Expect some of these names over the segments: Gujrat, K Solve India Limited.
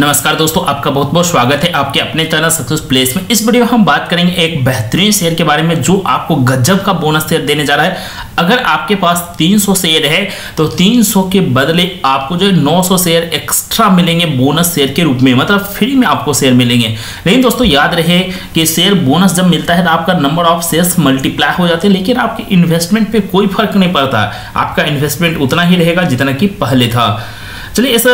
नमस्कार दोस्तों, आपका बहुत बहुत स्वागत है आपके अपने चैनल सक्सेस प्लेस में। इस वीडियो में हम बात करेंगे एक बेहतरीन शेयर के बारे में जो आपको गजब का बोनस शेयर देने जा रहा है। अगर आपके पास 300 शेयर है तो 300 के बदले आपको जो 900 शेयर एक्स्ट्रा मिलेंगे बोनस शेयर के रूप में, मतलब फ्री में आपको शेयर मिलेंगे। लेकिन दोस्तों याद रहे कि शेयर बोनस जब मिलता है तो आपका नंबर ऑफ शेयर्स मल्टीप्लाई हो जाते हैं, लेकिन आपके इन्वेस्टमेंट पे कोई फर्क नहीं पड़ता। आपका इन्वेस्टमेंट उतना ही रहेगा जितना कि पहले था। चलिए इस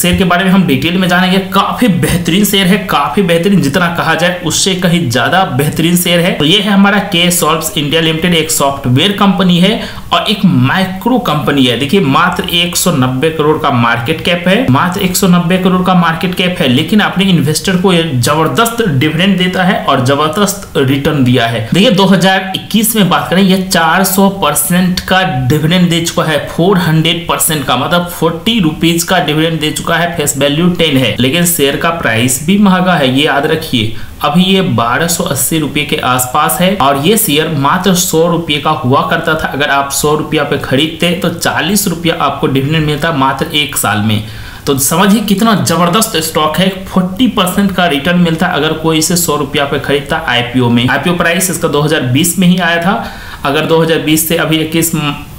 शेयर के बारे में हम डिटेल में जानेंगे। काफी बेहतरीन शेयर है, काफी बेहतरीन, जितना कहा जाए उससे कहीं ज्यादा बेहतरीन शेयर है। तो ये है हमारा के सॉल्व इंडिया लिमिटेड। एक सॉफ्टवेयर कंपनी है और एक माइक्रो कंपनी है। देखिए मात्र 190 करोड़ का मार्केट कैप है, मात्र 190 करोड़ का मार्केट कैप है, लेकिन अपने इन्वेस्टर को जबरदस्त डिविडेंड देता है और जबरदस्त रिटर्न दिया है। देखिए 2021 में बात करें, यह 400% का डिविडेंड दे चुका है, 400% का, मतलब 40 रुपीज का डिविडेंड दे चुका है। फेस वैल्यू 10 है, लेकिन शेयर का प्राइस भी महंगा है, ये याद रखिए। अभी ये 1280 रुपये के आसपास है और ये शेयर मात्र 100 रुपये का हुआ करता था। अगर आप 100 रुपया पे खरीदते तो 40 रुपया आपको डिविडेंड मिलता मात्र एक साल में। तो समझिए कितना जबरदस्त स्टॉक है। 40% का रिटर्न मिलता अगर कोई इसे 100 रुपया पे खरीदता आईपीओ में। आईपीओ प्राइस इसका 2020 में ही आया था। अगर 2020 से अभी 21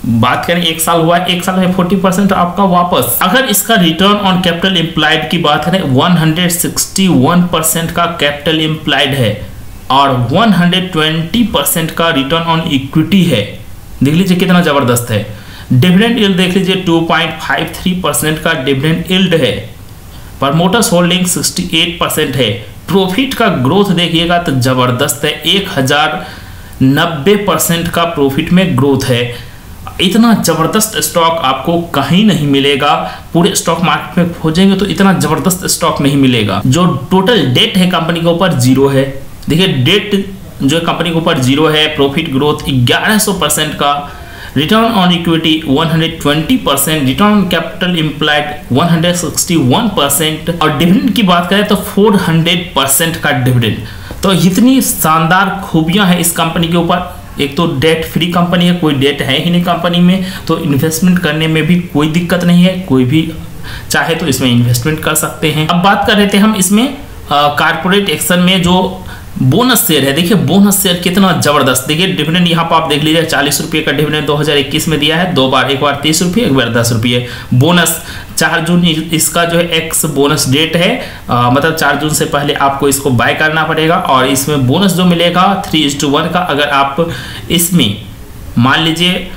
बात करें, एक साल हुआ, एक साल में 40% आपका वापस। अगर इसका रिटर्न ऑन कैपिटल एम्प्लाइड की बात करें, 161% का कैपिटल एम्प्लाइड है और 120% का रिटर्न ऑन इक्विटी है। देख लीजिए कितना जबरदस्त है। डिविडेंड यील्ड देख लीजिए 2.53% का डिविडेंड यील्ड है। प्रमोटर्स होल्डिंग 68% है। प्रॉफिट का ग्रोथ देखिएगा तो जबरदस्त है, 1090% का प्रॉफिट में ग्रोथ है। इतना जबरदस्त स्टॉक आपको कहीं नहीं मिलेगा। पूरे स्टॉक मार्केट में खोजेंगे तो इतना जबरदस्त स्टॉक नहीं मिलेगा। जो टोटल डेट है कंपनी के ऊपर जीरो है। देखिए डेट जो कंपनी के ऊपर जीरो है, प्रॉफिट ग्रोथ 1100% का, return on equity 120%, return on capital employed 161% और डिविडेंड की बात करें तो 400% का डिविडेंड। तो इतनी शानदार खूबियां हैं इस कंपनी के ऊपर। एक तो डेट फ्री कंपनी है, कोई डेट है ही नहीं कंपनी में, तो इन्वेस्टमेंट करने में भी कोई दिक्कत नहीं है। कोई भी चाहे तो इसमें इन्वेस्टमेंट कर सकते हैं। अब बात कर रहे थे हम इसमें कॉर्पोरेट एक्शन में जो बोनस शेयर है। देखिए बोनस शेयर कितना जबरदस्त। देखिए डिविडेंड यहाँ पर आप देख लीजिए, 40 रुपये का डिविडेंड 2021 में दिया है, दो बार, एक बार 30 रुपये, एक बार 10 रुपये। बोनस 4 जून इसका जो है एक्स बोनस डेट है, मतलब 4 जून से पहले आपको इसको बाय करना पड़ेगा और इसमें बोनस जो मिलेगा 3:1 का। अगर आप इसमें मान लीजिए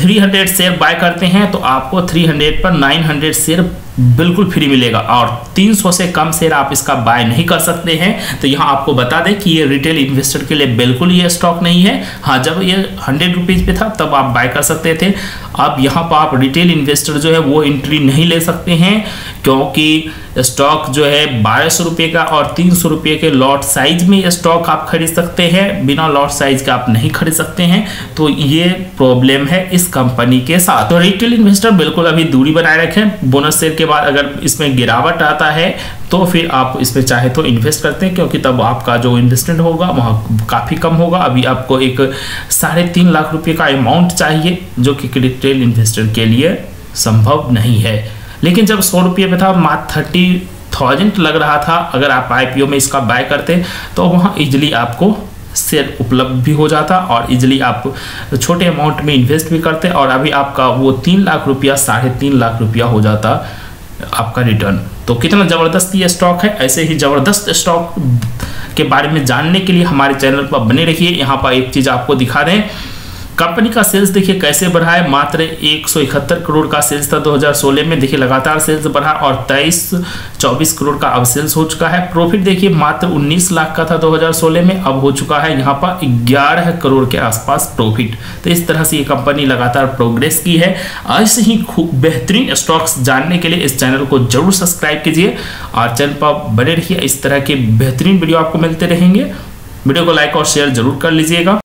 300 शेयर बाय करते हैं तो आपको 300 पर 900 शेयर बिल्कुल फ्री मिलेगा और 300 से कम शेयर आप इसका बाय नहीं कर सकते हैं। तो यहाँ आपको बता दें कि ये रिटेल इन्वेस्टर के लिए बिल्कुल ये स्टॉक नहीं है। हाँ, जब ये 100 रुपीज़ पे था तब आप बाय कर सकते थे। अब यहाँ पर आप रिटेल इन्वेस्टर जो है वो एंट्री नहीं ले सकते हैं, क्योंकि स्टॉक जो है 1200 रुपये का और 300 रुपये के लॉट साइज में ये स्टॉक आप खरीद सकते हैं, बिना लॉट साइज का आप नहीं खरीद सकते हैं। तो ये प्रॉब्लम है इस कंपनी के साथ। तो रिटेल इन्वेस्टर बिल्कुल अभी दूरी बनाए रखें। बोनस शेयर के बाद अगर इसमें गिरावट आता है तो फिर आप इसमें चाहे तो इन्वेस्ट करते हैं, क्योंकि तब आपका जो इन्वेस्टमेंट होगा वहाँ काफ़ी कम होगा। अभी आपको एक 3.5 लाख रुपये का अमाउंट चाहिए, जो कि रिटेल इन्वेस्टर के लिए संभव नहीं है। लेकिन जब 100 रुपये पे था, मात्र 30,000 लग रहा था। अगर आप आईपीओ में इसका बाय करते तो वहाँ इजीली आपको शेयर उपलब्ध भी हो जाता और इजीली आप छोटे अमाउंट में इन्वेस्ट भी करते और अभी आपका वो 3 लाख रुपया, 3.5 लाख रुपया हो जाता आपका रिटर्न। तो कितना ज़बरदस्त ये स्टॉक है। ऐसे ही ज़बरदस्त स्टॉक के बारे में जानने के लिए हमारे चैनल पर बने रहिए। यहाँ पर एक चीज़ आपको दिखा दें, कंपनी का सेल्स देखिए कैसे बढ़ा है। मात्र 171 करोड़ का सेल्स था 2016 में। देखिए लगातार सेल्स बढ़ा और 23-24 करोड़ का अब सेल्स हो चुका है। प्रॉफिट देखिए मात्र 19 लाख का था 2016 में, अब हो चुका है यहाँ पर 11 करोड़ के आसपास प्रॉफिट। तो इस तरह से ये कंपनी लगातार प्रोग्रेस की है। ऐसे ही खूब बेहतरीन स्टॉक्स जानने के लिए इस चैनल को जरूर सब्सक्राइब कीजिए और चैनल पर बने रहिए। इस तरह के बेहतरीन वीडियो आपको मिलते रहेंगे। वीडियो को लाइक और शेयर जरूर कर लीजिएगा।